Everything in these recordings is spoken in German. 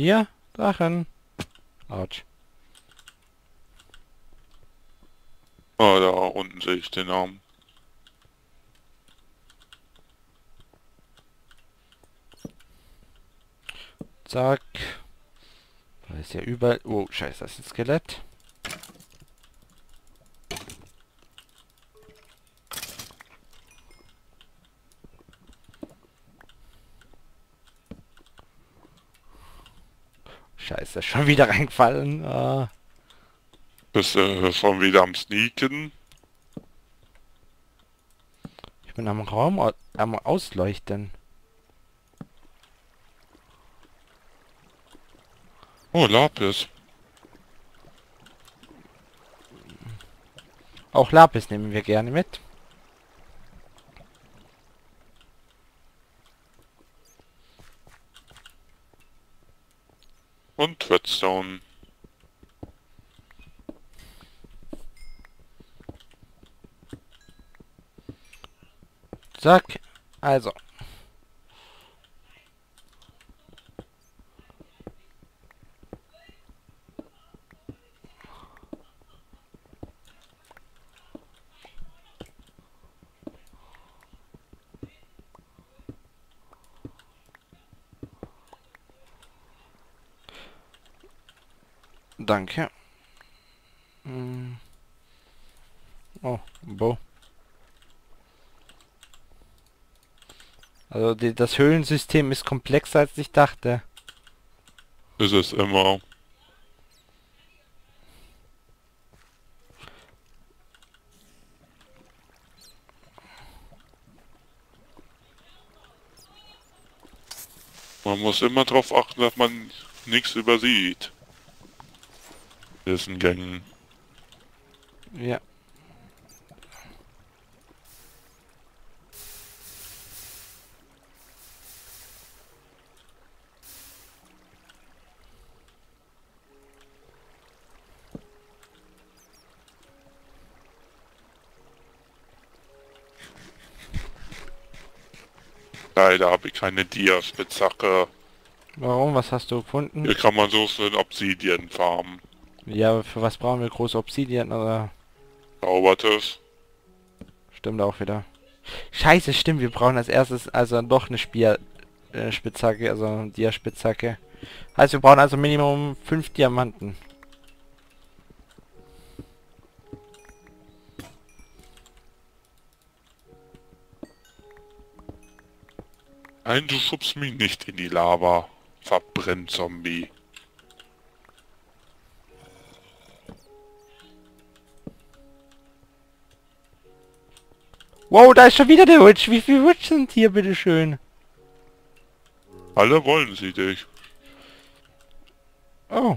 Hier, Drachen. Autsch. Oh, da unten sehe ich den Arm. Zack. Da ist ja überall... Oh, scheiße, das ist ein Skelett. Scheiße, schon wieder reingefallen. Ah. Bist du schon wieder am Sneaken? Ich bin am Raum am Ausleuchten. Oh, Lapis. Auch Lapis nehmen wir gerne mit. Und Redstone. Zack. Also. Danke. Oh, boah. Also das Höhlensystem ist komplexer, als ich dachte. Ist es immer. Man muss immer darauf achten, dass man nichts übersieht. Gängen. Ja. Leider habe ich keine Dias-Spitzhacke. Warum? Was hast du gefunden? Hier kann man so schön Obsidian farmen. Ja, für was brauchen wir große Obsidian oder... Zaubertisch. Stimmt auch wieder. Scheiße, stimmt, wir brauchen als erstes also doch eine Spitzhacke, also eine Diaspitzhacke. Heißt, wir brauchen also Minimum 5 Diamanten. Nein, du schubst mich nicht in die Lava. Verbrennt, Zombie. Wow, da ist schon wieder der Witch. Wie viele Witch sind hier, bitteschön? Alle wollen sie dich. Oh.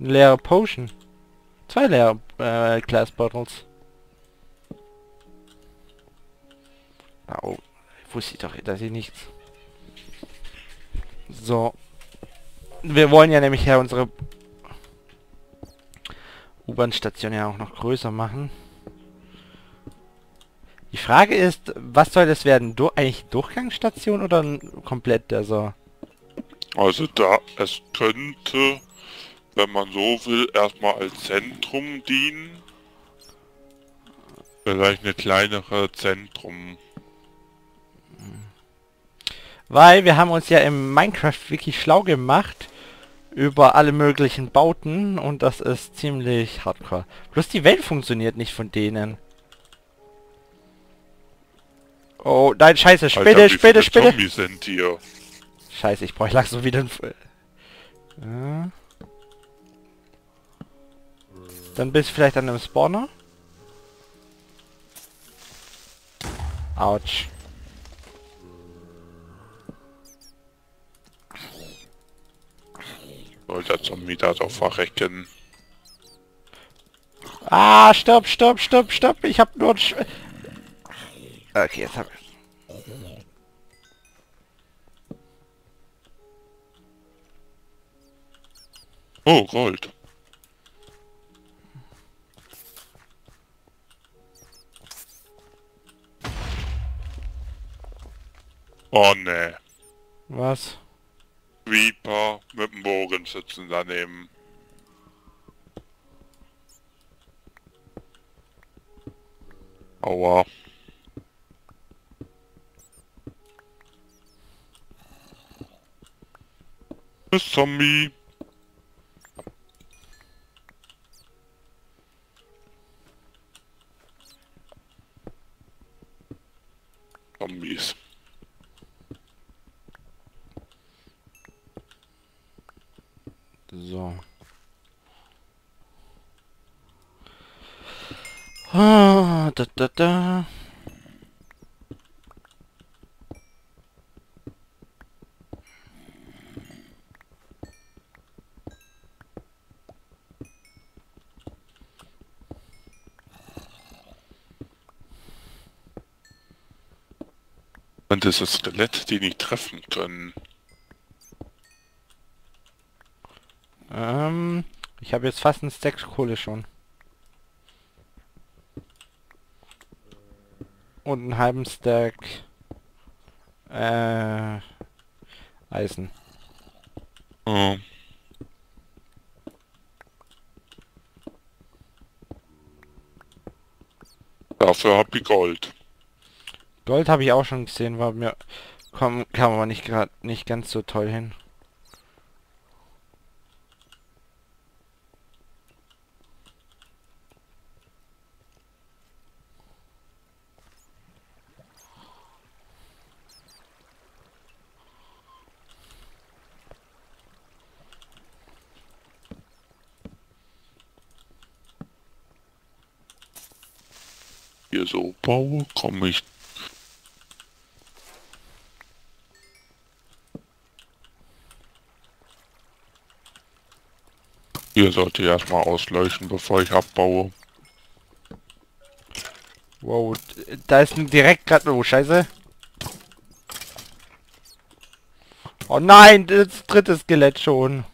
Eine leere Potion. 2 leere Glasbottles. Au. Ich wusste doch, dass hier nichts. So. Wir wollen ja nämlich ja unsere U-Bahn-Station ja auch noch größer machen. Die Frage ist, was soll das werden? Eigentlich Durchgangsstation oder komplett also? Also da, es könnte, wenn man so will, erstmal als Zentrum dienen. Vielleicht eine kleinere Zentrum. Weil wir haben uns ja im Minecraft wirklich schlau gemacht über alle möglichen Bauten und das ist ziemlich hardcore. Bloß die Welt funktioniert nicht von denen. Oh, nein, scheiße, Spinne, Spinne, Spinne! Zombies sind hier. Scheiße, ich brauche langsam wieder ja. Dann bist du vielleicht an einem Spawner. Autsch. Soll der Zombie da doch verrecken? Ah, stopp, stopp, stopp, stopp! Ich hab nur... Okay, jetzt hab ich. Oh, Gold. Oh, ne. Was? Reaper mit dem Bogenschützen daneben. Aua. Das Zombie. Zombies. So. Ah, da. Und das ist das Skelett, die nicht treffen können. Ich habe jetzt fast einen Stack Kohle schon. Und einen halben Stack Eisen. Oh. Dafür habe ich Gold. Gold habe ich auch schon gesehen, war mir kam aber nicht gerade nicht ganz so toll hin. Hier so baue, komme ich. Hier sollte ich erstmal ausleuchten, bevor ich abbaue. Wow, da ist ein direkt gerade... Oh, scheiße. Oh nein, das dritte Skelett schon.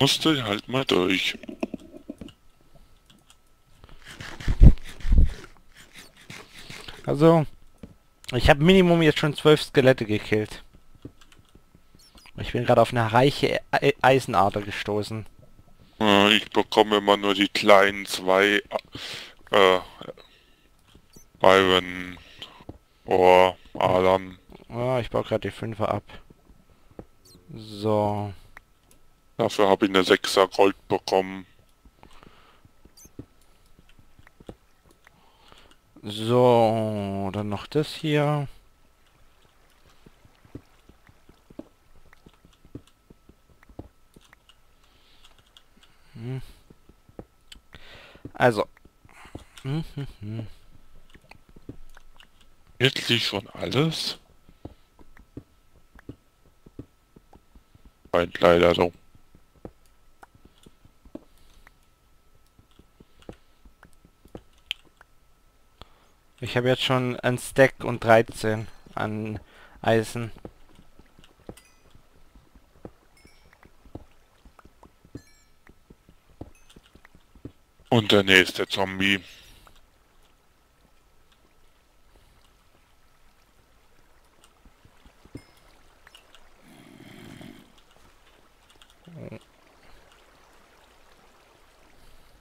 Musste halt mal durch. Also, ich habe Minimum jetzt schon 12 Skelette gekillt. Ich bin gerade auf eine reiche Eisenader gestoßen. Ich bekomme immer nur die kleinen zwei Iron Ohr Adern. Ich baue gerade die 5er ab. So. Dafür habe ich eine 6er Gold bekommen. So, dann noch das hier. Also. Wirklich schon alles? Meint leider so. Ich habe jetzt schon ein Stack und 13 an Eisen. Und der nächste Zombie.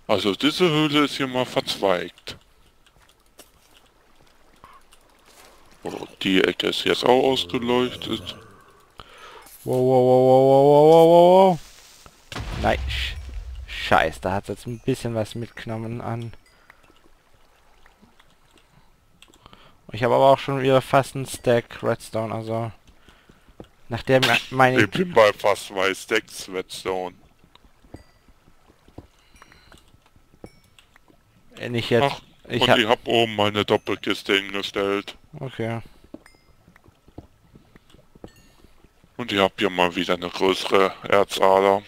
Also diese Höhle ist hier mal verzweigt. Die Ecke ist jetzt auch ausgeleuchtet. Wow. Nein. Scheiße, da hat es jetzt ein bisschen was mitgenommen an. Ich habe aber auch schon wieder fast einen Stack Redstone, also... Nachdem meine... Ich bin bei fast 2 Stacks Redstone. Wenn ich jetzt... Ach, ich habe oben meine Doppelkiste hingestellt. Okay. Und ich habe hier mal wieder eine größere Erzader.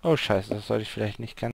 Oh scheiße, das sollte ich vielleicht nicht kennen.